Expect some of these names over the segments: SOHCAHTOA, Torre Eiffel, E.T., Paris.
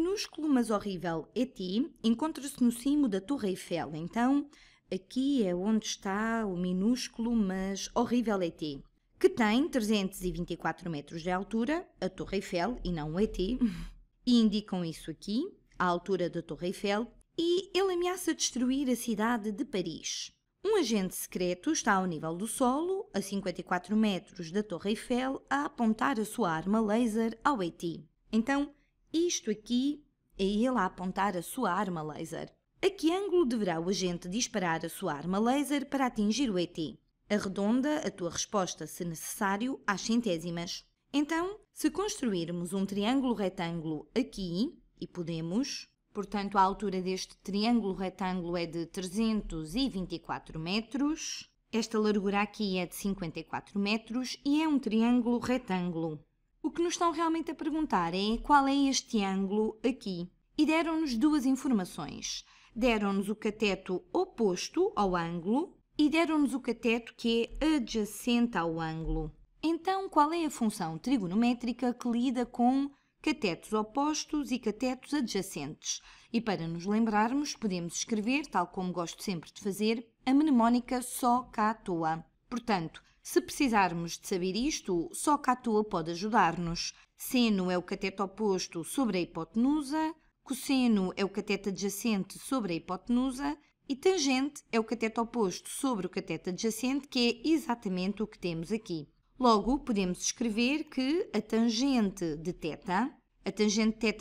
minúsculo, mas horrível E.T. encontra-se no cimo da Torre Eiffel. Então, aqui é onde está o minúsculo, mas horrível E.T., que tem 324 metros de altura, a Torre Eiffel, e não o ET, e indicam isso aqui, a altura da Torre Eiffel, e ele ameaça destruir a cidade de Paris. Um agente secreto está ao nível do solo, a 54 metros da Torre Eiffel, a apontar a sua arma laser ao ET. Então, isto aqui é ele a apontar a sua arma laser. A que ângulo deverá o agente disparar a sua arma laser para atingir o ET? Arredonda a tua resposta, se necessário, às centésimas. Então, se construirmos um triângulo retângulo aqui, e podemos, portanto a altura deste triângulo retângulo é de 324 metros, esta largura aqui é de 54 metros e é um triângulo retângulo. O que nos estão realmente a perguntar é qual é este ângulo aqui. E deram-nos duas informações. Deram-nos o cateto oposto ao ângulo, e deram-nos o cateto que é adjacente ao ângulo. Então, qual é a função trigonométrica que lida com catetos opostos e catetos adjacentes? E para nos lembrarmos, podemos escrever, tal como gosto sempre de fazer, a mnemónica SOHCAHTOA. Portanto, se precisarmos de saber isto, SOHCAHTOA pode ajudar-nos. Seno é o cateto oposto sobre a hipotenusa, cosseno é o cateto adjacente sobre a hipotenusa, e tangente é o cateto oposto sobre o cateto adjacente, que é exatamente o que temos aqui. Logo, podemos escrever que a tangente de θ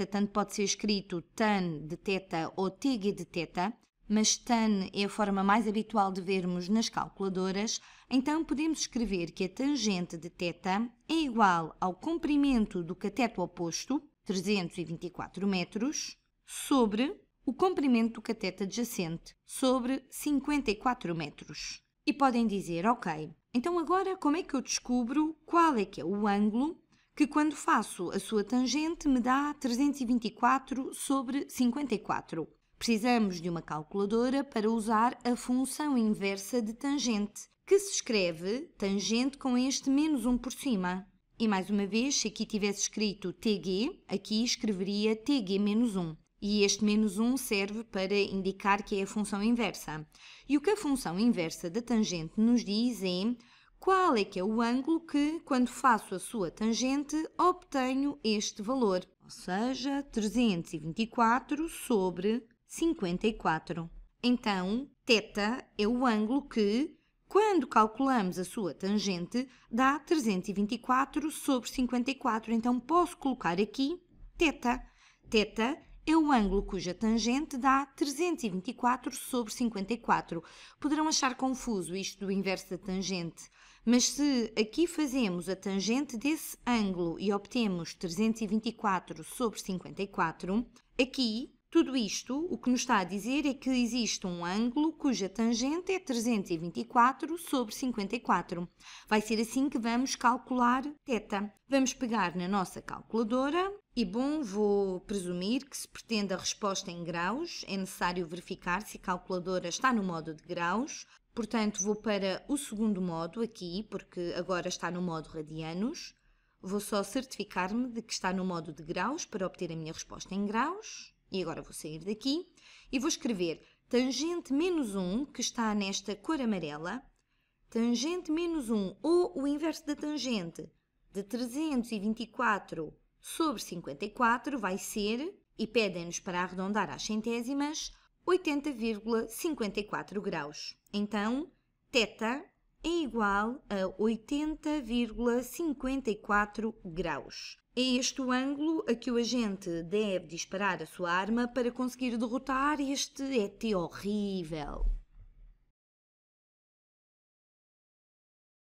tanto pode ser escrito tan de θ ou tg de θ, mas tan é a forma mais habitual de vermos nas calculadoras, então podemos escrever que a tangente de θ é igual ao comprimento do cateto oposto, 324 metros, sobre o comprimento do cateto adjacente, sobre 54 metros. E podem dizer, ok, então agora como é que eu descubro qual é que é o ângulo que quando faço a sua tangente me dá 324 sobre 54? Precisamos de uma calculadora para usar a função inversa de tangente, que se escreve tangente com este menos 1 por cima. E mais uma vez, se aqui tivesse escrito tg, aqui escreveria tg menos 1. E este menos 1 serve para indicar que é a função inversa. E o que a função inversa da tangente nos diz é qual é que é o ângulo que, quando faço a sua tangente, obtenho este valor. Ou seja, 324 sobre 54. Então, θ é o ângulo que, quando calculamos a sua tangente, dá 324 sobre 54. Então, posso colocar aqui θ. θ é o ângulo cuja tangente dá 324 sobre 54. Poderão achar confuso isto do inverso da tangente, mas se aqui fazemos a tangente desse ângulo e obtemos 324 sobre 54, aqui, tudo isto, o que nos está a dizer é que existe um ângulo cuja tangente é 324 sobre 54. Vai ser assim que vamos calcular θ. Vamos pegar na nossa calculadora e, bom, vou presumir que se pretende a resposta em graus. É necessário verificar se a calculadora está no modo de graus. Portanto, vou para o segundo modo aqui, porque agora está no modo radianos. Vou só certificar-me de que está no modo de graus para obter a minha resposta em graus. E agora vou sair daqui e vou escrever tangente menos 1, que está nesta cor amarela, tangente menos 1, ou o inverso da tangente, de 324 sobre 54, vai ser, e pedem-nos para arredondar às centésimas, 80,54 graus. Então, θ é igual a 80,54 graus. É este o ângulo a que o agente deve disparar a sua arma para conseguir derrotar este ET horrível.